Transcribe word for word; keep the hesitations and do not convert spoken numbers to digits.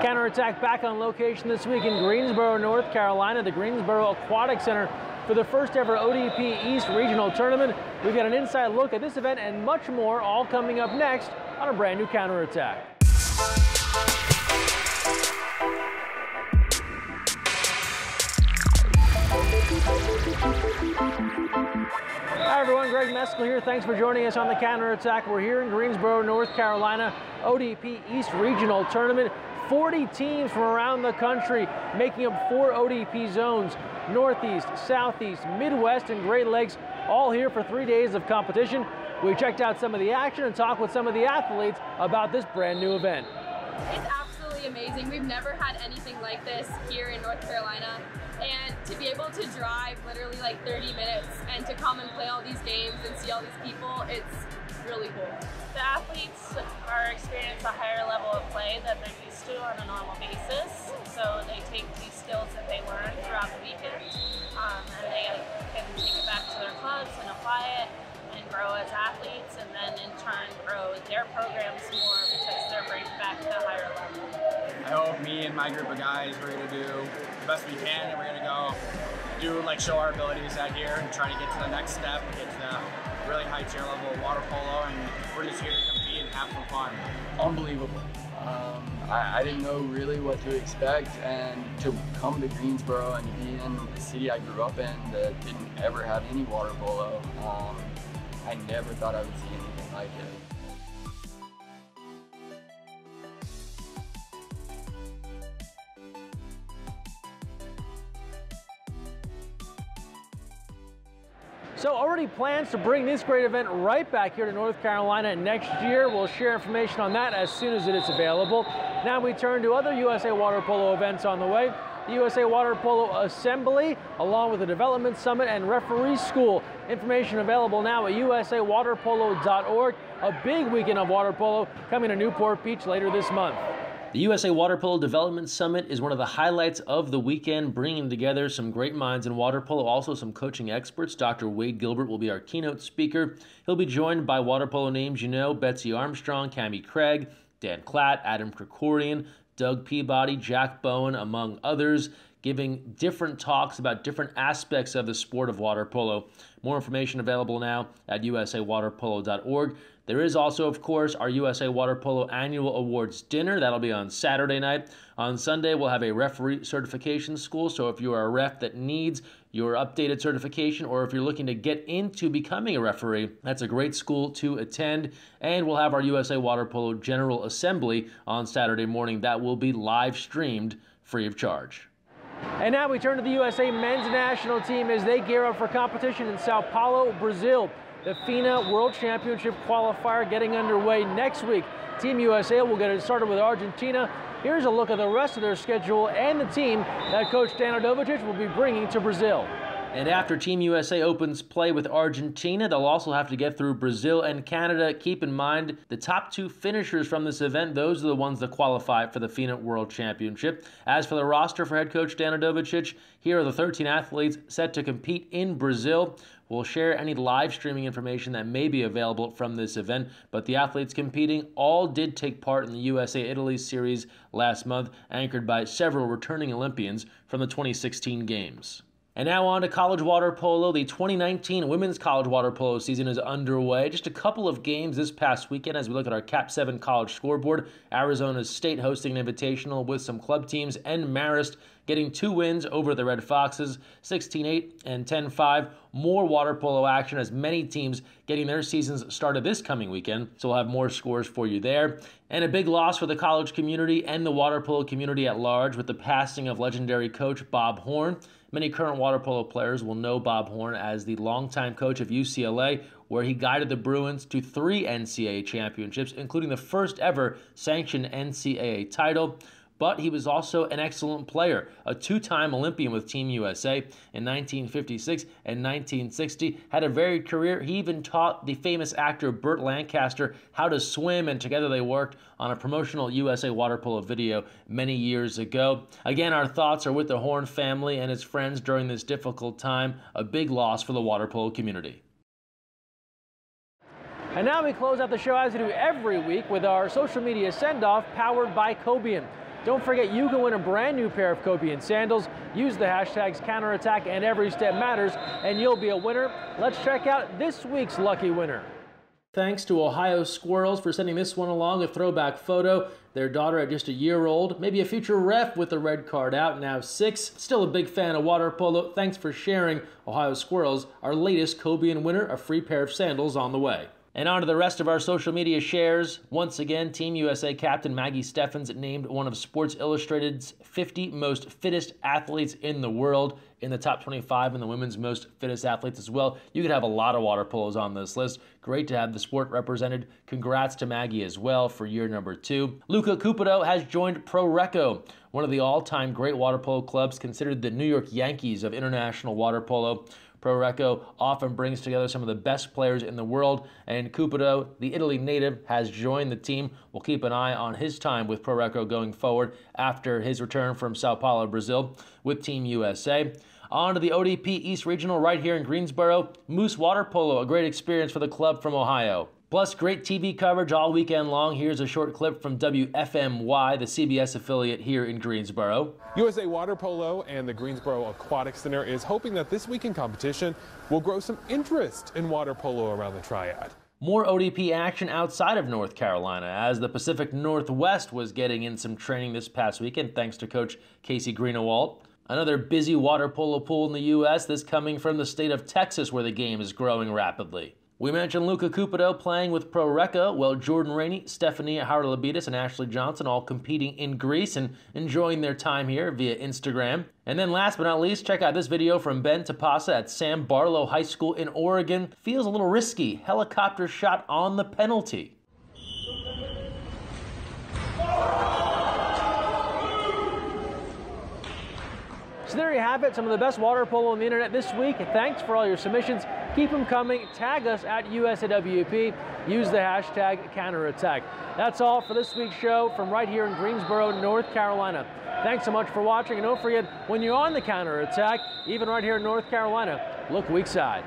Counter Attack back on location this week in Greensboro, North Carolina, the Greensboro Aquatic Center for the first ever O D P East Regional Tournament. We've got an inside look at this event and much more all coming up next on a brand new Counter Attack. Hi everyone, Greg Mescall here. Thanks for joining us on the Counter Attack. We're here in Greensboro, North Carolina, O D P East Regional Tournament. forty teams from around the country making up four O D P zones, Northeast, Southeast, Midwest, and Great Lakes, all here for three days of competition. We checked out some of the action and talked with some of the athletes about this brand new event. It's absolutely amazing. We've never had anything like this here in North Carolina. And to be able to drive literally like thirty minutes and to come and play all these games and see all these people, it's really cool. The athletes are experiencing a higher level of play that they're used to on a normal basis. So they take these skills that they learn throughout the weekend um, and they can take it back to their clubs and apply it and grow as athletes, and then in turn grow their programs more because they're bringing back to a higher level. I hope me and my group of guys, we're going to do the best we can, and we're going to go do, like, show our abilities out here and try to get to the next step and get to the really high tier level of water polo, and we're just here to compete and have some fun. Unbelievable. Um, I, I didn't know really what to expect, and to come to Greensboro and be in the city I grew up in that didn't ever have any water polo, um, I never thought I would see anything like it. So already plans to bring this great event right back here to North Carolina next year. We'll share information on that as soon as it is available. Now we turn to other U S A Water Polo events on the way. The U S A Water Polo Assembly, along with the Development Summit and Referee School. Information available now at u s a water polo dot org. A big weekend of water polo coming to Newport Beach later this month. The U S A Water Polo Development Summit is one of the highlights of the weekend, bringing together some great minds in water polo, also some coaching experts. Doctor Wade Gilbert will be our keynote speaker. He'll be joined by water polo names you know, Betsy Armstrong, Cammy Craig, Dan Klatt, Adam Krikorian, Doug Peabody, Jack Bowen, among others, giving different talks about different aspects of the sport of water polo. More information available now at u s a water polo dot org. There is also, of course, our U S A Water Polo Annual Awards Dinner. That'll be on Saturday night. On Sunday, we'll have a referee certification school, so if you are a ref that needs your updated certification, or if you're looking to get into becoming a referee, that's a great school to attend. And we'll have our U S A Water Polo General Assembly on Saturday morning. That will be live streamed free of charge. And now we turn to the U S A men's national team as they gear up for competition in Sao Paulo, Brazil. The FINA World Championship qualifier getting underway next week. Team U S A will get it started with Argentina. Here's a look at the rest of their schedule and the team that Coach Dan Odovich will be bringing to Brazil. And after Team U S A opens play with Argentina, they'll also have to get through Brazil and Canada. Keep in mind, the top two finishers from this event, those are the ones that qualify for the FINA World Championship. As for the roster for head coach Dan Odovich, here are the thirteen athletes set to compete in Brazil. We'll share any live streaming information that may be available from this event, but the athletes competing all did take part in the U S A-Italy series last month, anchored by several returning Olympians from the twenty sixteen Games. And now on to college water polo. The twenty nineteen women's college water polo season is underway. Just a couple of games this past weekend as we look at our Cap seven college scoreboard. Arizona State hosting an invitational with some club teams, and Marist getting two wins over the Red Foxes, sixteen eight and ten five. More water polo action as many teams getting their seasons started this coming weekend, so we'll have more scores for you there. And a big loss for the college community and the water polo community at large with the passing of legendary coach Bob Horn. Many current water polo players will know Bob Horn as the longtime coach of U C L A, where he guided the Bruins to three N C A A championships, including the first ever sanctioned N C A A title. But he was also an excellent player, a two-time Olympian with Team U S A in nineteen fifty-six and nineteen sixty, had a varied career. He even taught the famous actor Burt Lancaster how to swim, and together they worked on a promotional U S A Water Polo video many years ago. Again, our thoughts are with the Horn family and his friends during this difficult time, a big loss for the water polo community. And now we close out the show as we do every week with our social media send-off powered by Cobian. Don't forget, you can win a brand new pair of Cobian sandals. Use the hashtags counterattack and every step matters, and you'll be a winner. Let's check out this week's lucky winner. Thanks to Ohio Squirrels for sending this one along, a throwback photo. Their daughter at just a year old, maybe a future ref with a red card out, now six. Still a big fan of water polo. Thanks for sharing, Ohio Squirrels. Our latest Cobian winner, a free pair of sandals on the way. And on to the rest of our social media shares. Once again, Team U S A captain Maggie Steffens named one of Sports Illustrated's fifty most fittest athletes in the world, in the top twenty-five, and the women's most fittest athletes as well. You could have a lot of water polos on this list. Great to have the sport represented. Congrats to Maggie as well for year number two. Luca Cupido has joined Pro Recco, one of the all-time great water polo clubs, considered the New York Yankees of international water polo. Pro Recco often brings together some of the best players in the world, and Cupido, the Italy native, has joined the team. We'll keep an eye on his time with Pro Recco going forward after his return from Sao Paulo, Brazil, with Team U S A. On to the O D P East Regional right here in Greensboro. Moose Water Polo, a great experience for the club from Ohio. Plus, great T V coverage all weekend long. Here's a short clip from W F M Y, the C B S affiliate here in Greensboro. U S A Water Polo and the Greensboro Aquatic Center is hoping that this weekend competition will grow some interest in water polo around the Triad. More O D P action outside of North Carolina, as the Pacific Northwest was getting in some training this past weekend, thanks to Coach Casey Greenowalt. Another busy water polo pool in the U S, this coming from the state of Texas, where the game is growing rapidly. We mentioned Luca Cupido playing with Pro Recco. Well, Jordan Rainey, Stephanie Howard-Labitis, and Ashley Johnson all competing in Greece and enjoying their time here via Instagram. And then last but not least, check out this video from Ben Tapasa at Sam Barlow High School in Oregon. Feels a little risky. Helicopter shot on the penalty. So there you have it, some of the best water polo on the internet this week. Thanks for all your submissions. Keep them coming. Tag us at U S A W P. Use the hashtag counterattack. That's all for this week's show from right here in Greensboro, North Carolina. Thanks so much for watching, and don't forget, when you're on the counterattack, even right here in North Carolina, look weak side.